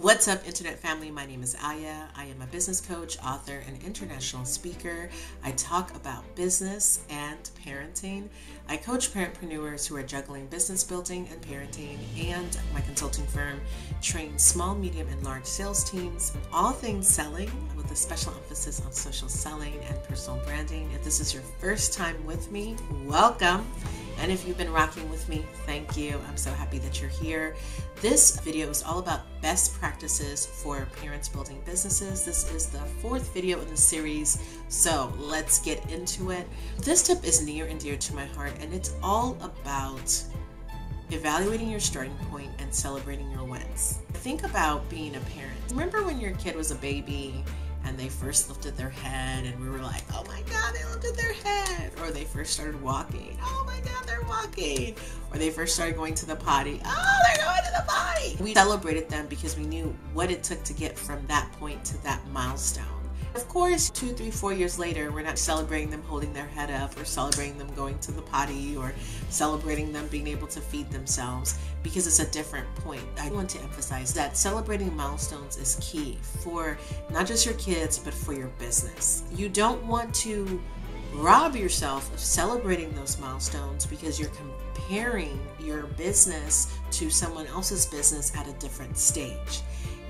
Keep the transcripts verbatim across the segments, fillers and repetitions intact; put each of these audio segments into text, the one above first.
What's up, Internet family? My name is Aya. I am a business coach, author, and international speaker. I talk about business and parenting. I coach parentpreneurs who are juggling business building and parenting, and my consulting firm trains small, medium, and large sales teams in all things selling, with a special emphasis on social selling and personal branding. If this is your first time with me, welcome. And if you've been rocking with me, thank you. I'm so happy that you're here. This video is all about best practices for parents building businesses. This is the fourth video in the series, so let's get into it. This tip is near and dear to my heart, and it's all about evaluating your starting point and celebrating your wins. Think about being a parent. Remember when your kid was a baby and they first lifted their head and we were like, oh my God, they lifted their head. Or they first started walking. Oh my God, they're walking. Or they first started going to the potty. Oh, they're going to the potty. We celebrated them because we knew what it took to get from that point to that milestone. Of course, two, three, four years later, we're not celebrating them holding their head up or celebrating them going to the potty or celebrating them being able to feed themselves, because it's a different point. I want to emphasize that celebrating milestones is key for not just your kids, but for your business. You don't want to rob yourself of celebrating those milestones because you're comparing your business to someone else's business at a different stage.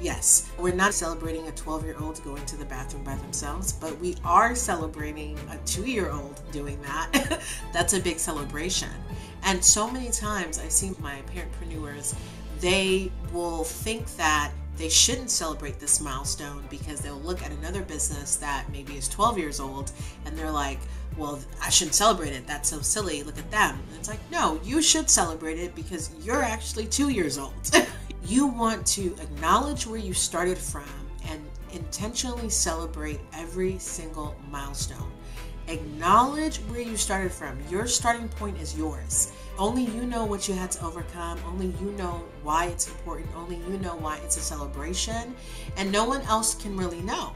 Yes, we're not celebrating a twelve-year-old going to the bathroom by themselves, but we are celebrating a two-year-old doing that. That's a big celebration. And so many times I see my parentpreneurs, they will think that they shouldn't celebrate this milestone because they'll look at another business that maybe is twelve years old and they're like, well, I shouldn't celebrate it. That's so silly. Look at them. And it's like, no, you should celebrate it because you're actually two years old. You want to acknowledge where you started from and intentionally celebrate every single milestone. Acknowledge where you started from. Your starting point is yours. Only you know what you had to overcome. Only you know why it's important. Only you know why it's a celebration. And no one else can really know.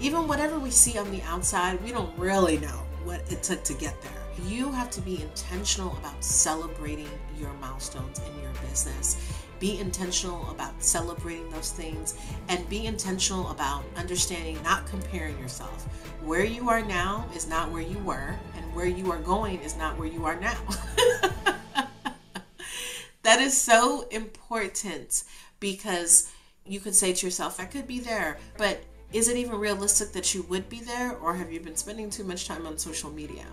Even whatever we see on the outside, we don't really know what it took to get there. You have to be intentional about celebrating your milestones in your business. Be intentional about celebrating those things, and be intentional about understanding, not comparing yourself. Where you are now is not where you were, and where you are going is not where you are now. That is so important, because you could say to yourself, I could be there, but is it even realistic that you would be there, or have you been spending too much time on social media?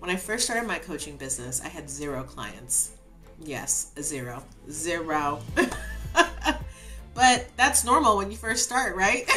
When I first started my coaching business, I had zero clients. Yes, zero. Zero. But that's normal when you first start, right?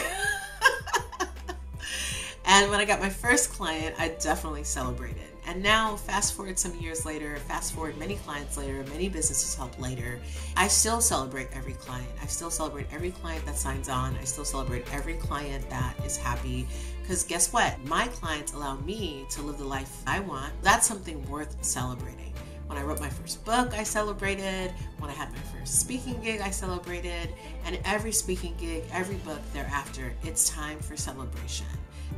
And when I got my first client, I definitely celebrated. And now, fast forward some years later, fast forward many clients later, many businesses help later, I still celebrate every client. I still celebrate every client that signs on. I still celebrate every client that is happy. Because guess what? My clients allow me to live the life I want. That's something worth celebrating. When I wrote my first book, I celebrated. When I had my first speaking gig, I celebrated. And every speaking gig, every book thereafter, it's time for celebration.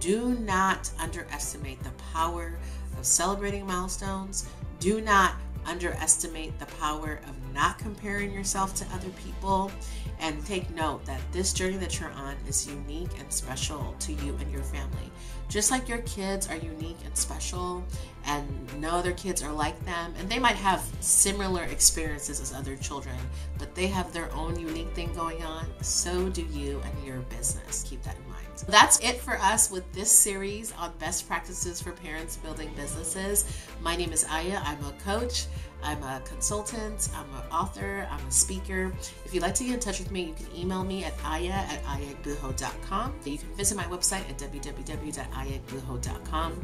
Do not underestimate the power of celebrating milestones. Do not underestimate the power of not comparing yourself to other people. And take note that this journey that you're on is unique and special to you and your family. Just like your kids are unique and special, and no other kids are like them, and they might have similar experiences as other children, but they have their own unique thing going on. So do you and your business. Keep that in mind. That's it for us with this series on best practices for parents building businesses. My name is Aya. I'm a coach. I'm a consultant, I'm an author, I'm a speaker. If you'd like to get in touch with me, you can email me at aya at aya egbuho dot com. You can visit my website at w w w dot aya egbuho dot com.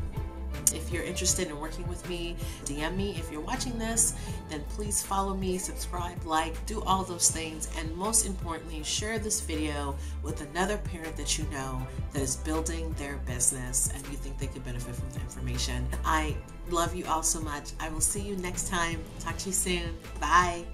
If you're interested in working with me, D M me. If you're watching this, then please follow me, subscribe, like, do all those things. And most importantly, share this video with another parent that you know that is building their business and you think they could benefit from the information. I love you all so much. I will see you next time. Talk to you soon. Bye.